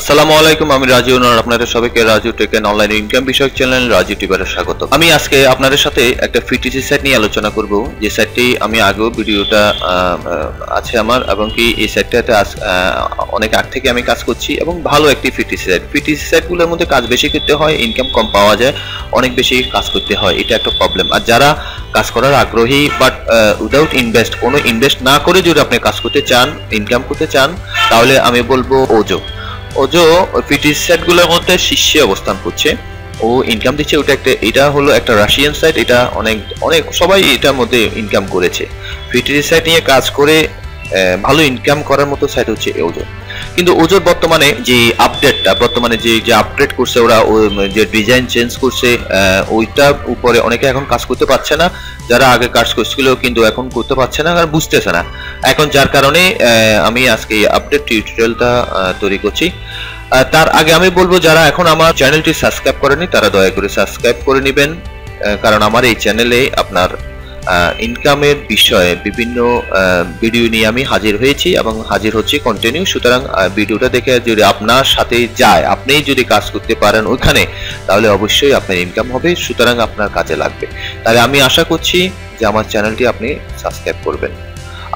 আসসালামু আলাইকুম, আমি রাজু। আপনাদের সবাইকে রাজু টেকেন অনলাইন ইনকাম বিষয়ক চ্যানেল রাজু টিউবারে স্বাগত। আমি আজকে আপনাদের সাথে একটা ফিটিসি সাইট নিয়ে আলোচনা করব, যে সাইটটি আমি আগেও ভিডিওটা আছে আমার, এবং কি এই সাইটটাতে অনেক আগ থেকে আমি কাজ করছি এবং ভালো একটি ফিটিসি সাইট। ফিটিসি সাইটগুলোর মধ্যে কাজ বেশি করতে হয়, ইনকাম কম পাওয়া যায়, অনেক বেশি কাজ করতে হয়, এটা একটা প্রবলেম। আর যারা কাজ করার আগ্রহী বাট উইদাউট ইনভেস্ট, কোনো ইনভেস্ট না করে যদি আপনি কাজ করতে চান, ইনকাম করতে চান, তাহলে আমি বলবো ওজো। ওজো ফিটিসি সাইটগুলোর মধ্যে শীর্ষে অবস্থান করছে, ও ইনকাম দিচ্ছে। ওটা একটা, এটা হলো একটা রাশিয়ান সাইট, এটা অনেক অনেক সবাই এটার মধ্যে ইনকাম করেছে। ফিটিসি সাইট নিয়ে কাজ করে ভালো ইনকাম করার মতো সাইট হচ্ছে ওজো। কিন্তু ওজোর বর্তমানে যে আপডেটটা, বর্তমানে যে আপডেট করছে ওরা, যে ডিজাইন চেঞ্জ করছে, ওইটার উপরে অনেকে এখন কাজ করতে পারছে না, যারা আগে কাজ করছিল কিন্তু এখন করতে পারছে না, কারণ বুঝতেছে না এখন, যার কারণে আমি আজকে এই আপডেট টিউটোরিয়ালটা তৈরি করছি। তার আগে আমি বলবো, যারা এখন আমার চ্যানেলটি সাবস্ক্রাইব করেনি তারা দয়া করে সাবস্ক্রাইব করে নেবেন, কারণ আমার এই চ্যানেলে আপনার ইনকামের বিষয়ে বিভিন্ন ভিডিও নিয়ে আমি হাজির হয়েছি এবং হাজির হচ্ছে কন্টিনিউ। সুতরাং ভিডিওটা দেখে যদি আপনার সাথে যায়, আপনি যদি কাজ করতে পারেন ওখানে, তাহলে অবশ্যই আপনার ইনকাম হবে, সুতরাং আপনার কাজে লাগবে। তাহলে আমি আশা করছি যে আমার চ্যানেলটি আপনি সাবস্ক্রাইব করবেন,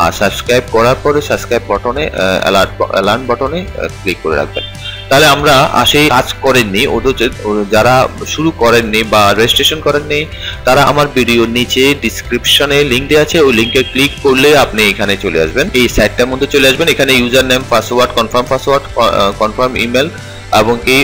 আর সাবস্ক্রাইব করার পরে সাবস্ক্রাইব বাটনে অ্যালার্ট বাটনে ক্লিক করে রাখবেন। তাহলে আমরা আসে কাজ করেননি, যারা শুরু করেননি বা রেজিস্ট্রেশন করেননি, তারা আমার ভিডিওর নিচে ডিসক্রিপশনে লিঙ্ক দেওয়া আছে, ওই লিঙ্কে ক্লিক করলে আপনি এখানে চলে আসবেন, এই সাইটটার মধ্যে চলে আসবেন। এখানে user name, password, confirm password, confirm email এবং কি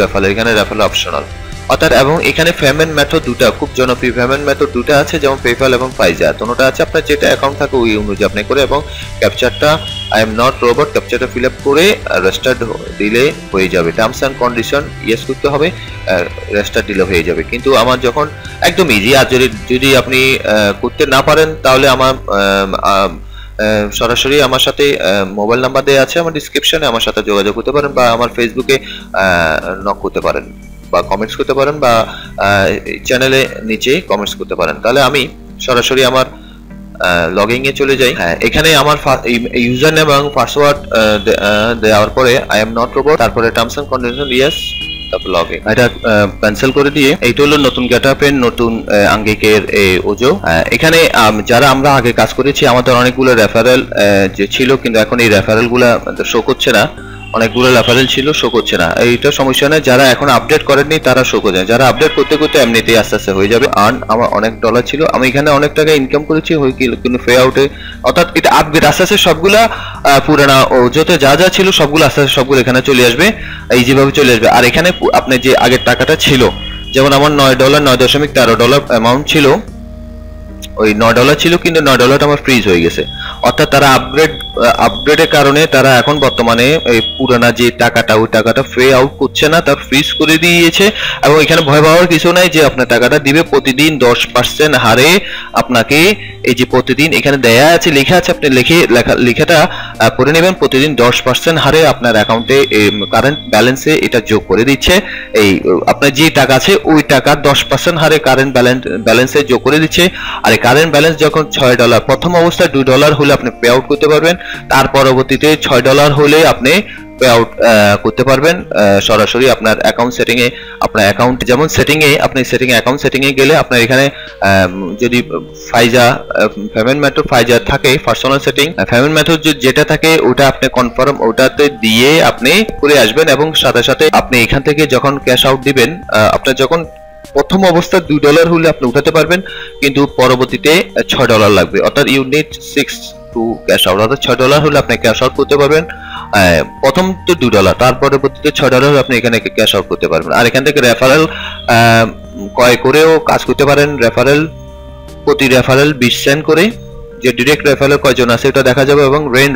রেফাল, এখানে রেফাল অপশনাল অর্থাৎ, এবং এখানে পেমেন্ট মেথড দুটা, খুব জনপ্রিয় পেমেন্ট মেথড দুটা আছে, যেমন পেপ্যাল এবং পাইজা, দুটোটা আছে। আপনার যেটা অ্যাকাউন্ট থাকে ওই অনুযায়ী আপনি করে, এবং ক্যাপচারটা আই এম নট রোবট ক্যাপচারটা ফিল আপ করে রেজিস্টার্ড দিলে হয়ে যাবে। টার্মস অ্যান্ড কন্ডিশন ইয়েস করতে হবে, রেজিস্টার্ড দিলে হয়ে যাবে। কিন্তু আমার যখন একদম ইজি, আর যদি আপনি করতে না পারেন তাহলে আমার সরাসরি আমার সাথে মোবাইল নাম্বার দেওয়া আছে আমার ডিসক্রিপশনে, আমার সাথে যোগাযোগ করতে পারেন, বা আমার ফেসবুকে নক করতে পারেন, বা কমেন্টস করতে পারেন, বা চ্যানেলে নিচে কমেন্টস করতে পারেন। তাহলে আমি সরাসরি আমার লগইন এ চলে যাই। হ্যাঁ, এখানে আমার ইউজার নেম এবং পাসওয়ার্ড দেওয়ার পরে আই এম নট রোবট, তারপরে টার্মস এন্ড কন্ডিশন ইয়েস, তারপর লগইন, এটা ক্যান্সেল করে দিয়ে এইটা হলো নতুন গেটআপের, নতুন আঙ্গিকের ওজো। এখানে যারা আমরা আগে কাজ করেছি, আমাদের অনেকগুলো রেফারেল যে ছিল, কিন্তু এখন এই রেফারেলগুলো শো করছে না, অনেকগুলো রেফারেল ছিল, শো করছে না, এইটা সমস্যা নয়। যারা এখন আপডেট করেননি তারা শো করে, যারা আপডেট করতে করতে এমনিতেই আস্তে আস্তে হয়ে যাবে। আর্ন আমার অনেক ডলার ছিল, আমি এখানে অনেক টাকা ইনকাম করেছি, হয়ে গেল, কিন্তু পে আউটে অর্থাৎ এটা আপগ্রেড আস্তে আস্তে সবগুলা পুরানা ওজোতে যা যা ছিল সবগুলো আস্তে আস্তে সবগুলো এখানে চলে আসবে, এইভাবে চলে আসবে। আর এখানে আপনার যে আগের টাকাটা ছিল, যেমন আমার $9 $9.13 অ্যামাউন্ট ছিল, ওই $9 ছিল, কিন্তু $9টা আমার ফ্রিজ হয়ে গেছে, অর্থাৎ তারা আপগ্রেডের কারণে তারা এখন বর্তমানে এই পুরানা যে টাকাটা, ওই টাকাটা ফ্রি আউট করছে না, তার ফ্রিজ করে দিয়েছে। এবং এখানে ভয় পাওয়ার কিছু নাই, যে আপনার টাকাটা দিবে প্রতিদিন 10% হারে আপনাকে, এই যে প্রতিদিন এখানে দেয়া আছে, লেখা আছে, আপনি লেখাটা পড়ে নেবেন, প্রতিদিন 10% হারে আপনার অ্যাকাউন্টে কারেন্ট ব্যালেন্সে এটা যোগ করে দিচ্ছে। এই আপনার যে টাকা আছে ওই টাকা 10% হারে কারেন্ট ব্যালেন্সে যোগ করে দিচ্ছে। আর কারেন্ট ব্যালেন্স যখন $6, প্রথম অবস্থায় $2 হলে আপনি পে আউট করতে পারবেন, তার পরবর্তীতে $6 হলে আপনি পে আউট করতে পারবেন সরাসরি আপনার অ্যাকাউন্ট সেটিং এ। আপনার অ্যাকাউন্ট যেমন সেটিং এ, আপনি সেটিং এ, অ্যাকাউন্ট সেটিং এ গেলে আপনার এখানে যদি ফাইজা পেমেন্ট মেথড ফাইজা থাকে, পার্সোনাল সেটিং পেমেন্ট মেথড যেটা থাকে ওটা আপনি কনফার্ম, ওটাতে দিয়ে আপনি করে আসবেন। এবং সাথে সাথে আপনি এখান থেকে যখন ক্যাশ আউট দিবেন, আপনার যখন প্রথম অবস্থা $2 হলে আপনি উঠাতে পারবেন, কিন্তু পরবর্তীতে $6 লাগবে, অর্থাৎ ইউনিট 6 টু ক্যাশ আউট, অর্থাৎ $6 হলে আপনি ক্যাশ আউট করতে পারবেন। প্রথম তো $2, তার পরবর্তীতে $6 হলে আপনি এখানে ক্যাশ আউট করতে পারবেন। আর এখান থেকে রেফারেল ক্রয় করেও কাজ করতে পারেন, রেফারেল প্রতি রেফারেল 20 সেন্ট করে, যে ডিরেক্ট রেফারেল কয়জন আছে এটা দেখা যাবে, এবং রেন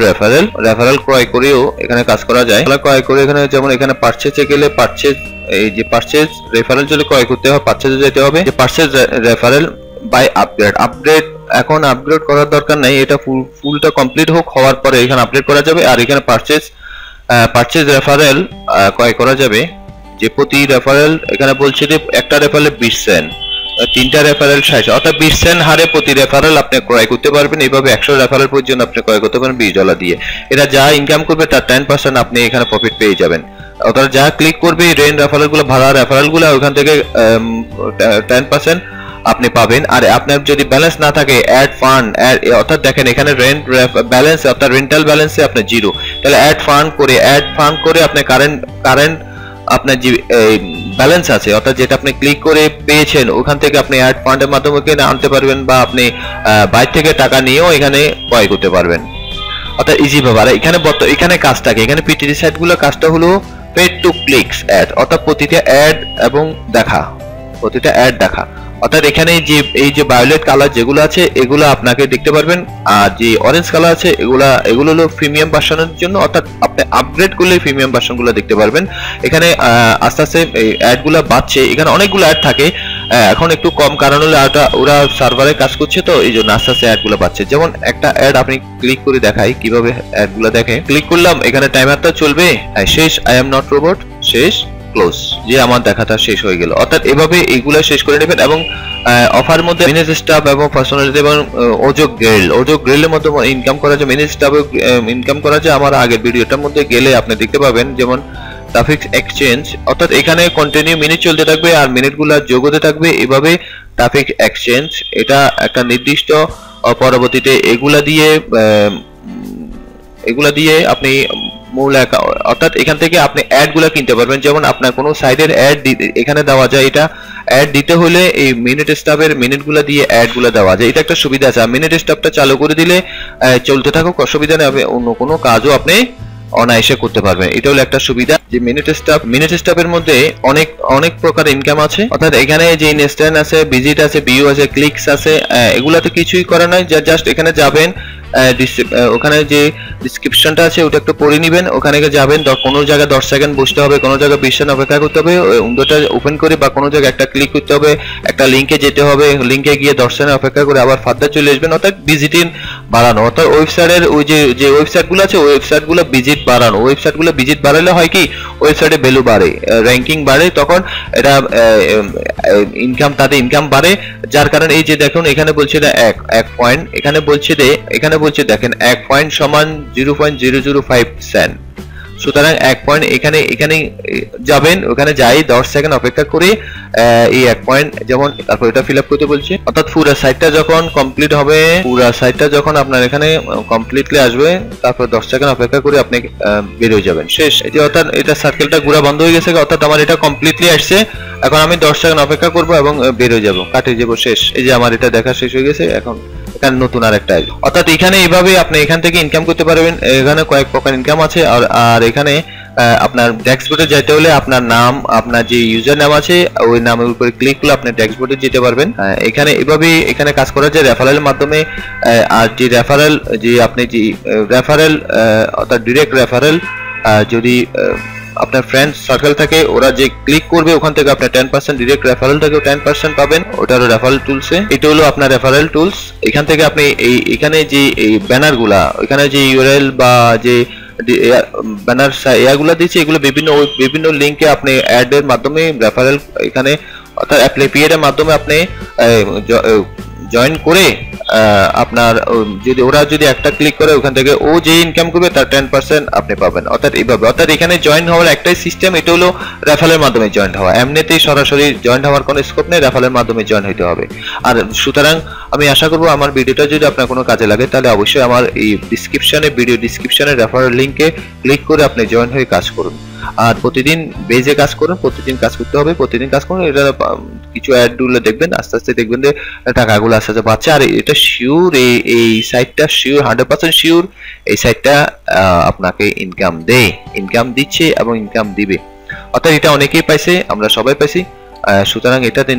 রেফারেল ক্রয় করেও এখানে কাজ করা যায়। ক্রয় করে এখানে, যেমন এখানে পারচেজে গেলে পারচেজ, এই যে পারচেজ রেফারেল যদি ক্রয় করতে হয় পারচেজে যেতে হবে, যে purchase referral by upgrade, upgrade এখন আপগ্রেড করার দরকার নাই, এটা ফুলটা কমপ্লিট হোক, হওয়ার পরে এখানে আপগ্রেড করা যাবে। আর এখানে পারচেজ রেফারেল ক্রয় করা যাবে, যে প্রতি রেফারেল এখানে বলছে যে একটা রেফারেল 20 সেন্ট, তিনটা রেফারেল 60 অর্থাৎ 20 সেন্ট হারে প্রতি রেফারেল আপনি ক্রয় করতে পারবেন। এইভাবে 100 রেফারেল পর্যন্ত আপনি ক্রয় করতে পারবেন $20 দিয়ে। এটা যা ইনকাম করবে তার 10% আপনি এখানে প্রফিট পেয়ে যাবেন। অর্থাৎ যা ক্লিক করবে রেন রেফারেলগুলো ভাড়া রেফারেলগুলো ওখান থেকে 10% আপনি পাবেন। আর আপনার যদি ব্যালেন্স না থাকে অ্যাড ফান্ড অর্থাৎ দেখেন এখানে রেন্ট ব্যালেন্স অর্থাৎ রেন্টাল ব্যালেন্সে আপনি জিরো, তাহলে অ্যাড ফান্ড করে আপনি কারেন্ট আপনার যে ব্যালেন্স আছে অর্থাৎ যেটা আপনি ক্লিক করে পেয়েছেন ওখান থেকে আপনি অ্যাড ফান্ডের মাধ্যমে কিনে আনতে পারবেন বা আপনি বাইরে থেকে টাকা নিয়েও এখানে ক্রয় করতে পারবেন। অর্থাৎ ইজি ব্যাপার। এখানে কাজটাকে এখানে পিটিটি সাইটগুলো কাজটা হলো পেড টু ক্লিকস অ্যাড অর্থাৎ প্রতিটা অ্যাড দেখা অর্থাৎ এখানে যে এই যে ভায়োলেট কালার যেগুলো আছে এগুলো আপনাকে দেখতে পারবেন, আর যে অরেঞ্জ কালার আছে এগুলো হলো প্রিমিয়াম ভার্সনের জন্য অর্থাৎ আপনি আপগ্রেড করলে প্রিমিয়াম ভার্সনগুলো দেখতে পারবেন। এখানে আস্তে আস্তে এই অ্যাডগুলো বাড়ছে, এখানে অনেকগুলো অ্যাড থাকে এখন একটু কম, কারণ হলো ওরা সার্ভারে কাজ করছে তো এই জন্য আস্তে আস্তে অ্যাডগুলো বাড়ছে। যেমন একটা অ্যাড আপনি ক্লিক করে দেখাই কিভাবে অ্যাডগুলো দেখে। ক্লিক করলাম, এখানে টাইমারটা চলবে শেষ, আই এম নট রোবট শেষ ক্লোজ, যে আমার দেখাটা শেষ হয়ে গেল। অর্থাৎ এভাবে এইগুলা শেষ করে নেবেন। এবং অফার মধ্যে ম্যানেজ স্টাফ এবং পার্সোনালিটি এবং ওজো গ্রিলের মধ্যে ইনকাম করা যায়, ম্যানেজ স্টাফ ইনকাম করা যায়। আমার আগের ভিডিওটার মধ্যে গেলে আপনি দেখতে পাবেন যেমন ট্রাফিক এক্সচেঞ্জ অর্থাৎ এখানে কন্টিনিউ মিনিট চলতে থাকবে আর মিনিটগুলো যোগ হতে থাকবে। এভাবে ট্রাফিক এক্সচেঞ্জ এটা একটা নির্দিষ্ট পরবর্তীতে এগুলা দিয়ে আপনি মূল অর্থাৎ এখান থেকে আপনি অ্যাডগুলা কিনতে পারবেন। যেমন আপনার কোনো সাইডের অ্যাড এখানে দেওয়া যায়, এটা অ্যাড দিতে হলে এই মিনিট স্টাফের মিনিটগুলা দিয়ে অ্যাডগুলা দেওয়া যায়, এটা একটা সুবিধা আছে। মিনিট স্টাফটা চালু করে দিলে চলতে থাকুক, অসুবিধা নেই, অন্য কোনো কাজও আপনি অনায়াসে করতে পারবেন। এটা হলো একটা সুবিধা যে মিনিট স্টাফের মধ্যে অনেক অনেক প্রকার ইনকাম আছে। অর্থাৎ এখানে যে ইনস্ট্যান্ট আছে, ভিজিট আছে, ভিউ আছে, ক্লিকস আছে, এগুলাতে কিছুই করা নাই, জাস্ট এখানে যাবেন, ওখানে যে ডিসক্রিপশনটা আছে ওটা একটু পড়ে নেবেন, ওখানে যাবেন, কোনো জায়গায় 10 সেকেন্ড বসতে হবে, কোনো জায়গায় 20 সেকেন্ড অপেক্ষা করতে হবে, উইন্ডোটা ওপেন করে বা কোনো জায়গায় একটা ক্লিক করতে হবে, একটা লিঙ্কে যেতে হবে, লিঙ্কে গিয়ে 10 সেকেন্ড অপেক্ষা করে আবার ফার্দার চলে আসবেন। অর্থাৎ ভিজিটিং বাড়ানো অর্থাৎ ওয়েবসাইটের ওই যে ওয়েবসাইটগুলো আছে ওয়েবসাইটগুলো ভিজিট বাড়ানো, ওয়েবসাইটগুলো ভিজিট বাড়ালে হয় কি ওয়েবসাইটে ভ্যালু বাড়ে, র্যাঙ্কিং বাড়ে, তখন এটা তাতে ইনকাম বাড়ে। যার কারণে এই যে দেখুন এখানে বলছে না 1 পয়েন্ট, এখানে বলছে দেখেন 1 পয়েন্ট সমান 0.005 সেন্ট, সুতরাং 1 পয়েন্ট এখানে যাবেন, ওখানে যাই 10 সেকেন্ড অপেক্ষা করে এই 1 পয়েন্ট যেমন তারপর এটা ফিল আপ করতে বলছে। অর্থাৎ পুরো সাইটটা যখন আপনার এখানে কমপ্লিটলি আসবে তারপর 10 সেকেন্ড অপেক্ষা করে আপনি বের হয়ে যাবেন, শেষ। অর্থাৎ এটা সার্কেলটা ঘোরা বন্ধ হয়ে গেছে, অর্থাৎ আমার এটা কমপ্লিটলি আসছে, এখন আমি 10 সেকেন্ড অপেক্ষা করবো এবং বের হয়ে যাবো, কাটে যাবো, শেষ। এই যে আমার এটা দেখা শেষ হয়ে গেছে, এখন এখানে নতুন আর একটা আসবে। অর্থাৎ এখানে এইভাবে আপনি এখান থেকে ইনকাম করতে পারবেন, এখানে কয়েক প্রকার ইনকাম আছে। আর এখানে আপনার ড্যাশবোর্ডে যেতে হলে আপনার নাম, আপনার যে ইউজার নাম আছে ওই নামের উপরে ক্লিক করলে আপনি ড্যাশবোর্ডে যেতে পারবেন। এখানে এভাবে এখানে কাজ করা যায় রেফারেলের মাধ্যমে। আর যে রেফারেল যে আপনি যে রেফারেল অর্থাৎ ডিরেক্ট রেফারেল যদি আপনার ফ্রেন্ড সার্কেল থাকে ওরা যে ক্লিক করবে ওখান থেকে আপনার 10% ডিরেক্ট রেফারেল থেকে 10% পাবেন, ওটারও রেফারেল টুলসে। এটা হলো আপনার রেফারেল টুলস। এখান থেকে আপনি এখানে যে এই ব্যানারগুলা, এখানে যে ইউআরএল বা যে ব্যানার এগুলো দিচ্ছে এগুলো বিভিন্ন লিঙ্কে আপনি অ্যাডের মাধ্যমে রেফারেল এখানে অর্থাৎ অ্যাপ্লিপিয়ার এর মাধ্যমে আপনি জয়েন করে আপনার যদি ওরা যদি একটা ক্লিক করে ওখান থেকে ও যে ইনকাম করবে তার 10% আপনি পাবেন। অর্থাৎ এইভাবে অর্থাৎ এখানে জয়েন হওয়ার একটাই সিস্টেম, এটা হলো রেফারেলের মাধ্যমে জয়েন হওয়া, এমনিতেই সরাসরি জয়েন হওয়ার কোনো স্কোপ নেই, রেফারেলের মাধ্যমে জয়েন হইতে হবে। আর সুতরাং আমি আশা করবো আমার ভিডিওটা যদি আপনার কোনো কাজে লাগে তাহলে অবশ্যই আমার এই ভিডিও ডিসক্রিপশনে রেফারেল লিঙ্কে ক্লিক করে আপনি জয়েন হয়ে কাজ করুন। আর প্রতিদিন বেজে কাজ করুন, প্রতিদিন কাজ করতে হবে। এটা কিছু অ্যাডগুলো দেখবেন, আস্তে আস্তে দেখবেন যে টাকাগুলো আস্তে বাড়ছে। আর এটা শিওর এই সাইটটা শিওর 100% শিওর এই সাইটটা আপনাকে ইনকাম দিচ্ছে এবং ইনকাম দিবে। অর্থাৎ এটা অনেকেই পাইছে, আমরা সবাই পাইছি, সুতরাং এটাতে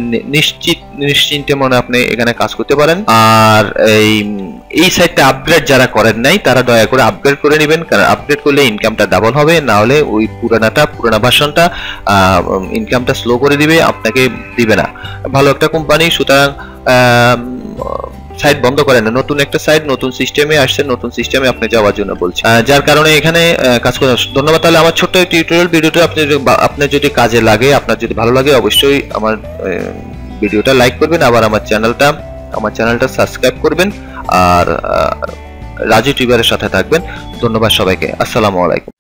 নিশ্চিন্তে মনে আপনি এখানে কাজ করতে পারেন। আর এই সাইটটা আপগ্রেড যারা করেন নাই তারা দয়া করে আপগ্রেড করে নেবেন, কারণ আপগ্রেড করলে ইনকামটা ডাবল হবে, না হলে ওই পুরানা ভার্সনটা ইনকামটা স্লো করে দিবে, আপনাকে দিবে না। ভালো একটা কোম্পানি, সুতরাং সাইট বন্ধ করেন, নতুন একটা সাইট নতুন সিস্টেমে আসছে, নতুন সিস্টেমে আপনি যাওয়ার জন্য বলছি, যার কারণে এখানে কাজ করেন। ধন্যবাদ। তাহলে আমার ছোট্ট টিউটোরিয়াল ভিডিওটা আপনার যদি কাজে লাগে, আপনার যদি ভালো লাগে অবশ্যই আমার ভিডিওটা লাইক করবেন, আবার আমার চ্যানেলটা সাবস্ক্রাইব করবেন, আর রাজু টিউবারের সাথে থাকবেন। ধন্যবাদ সবাইকে। আসসালামু আলাইকুম।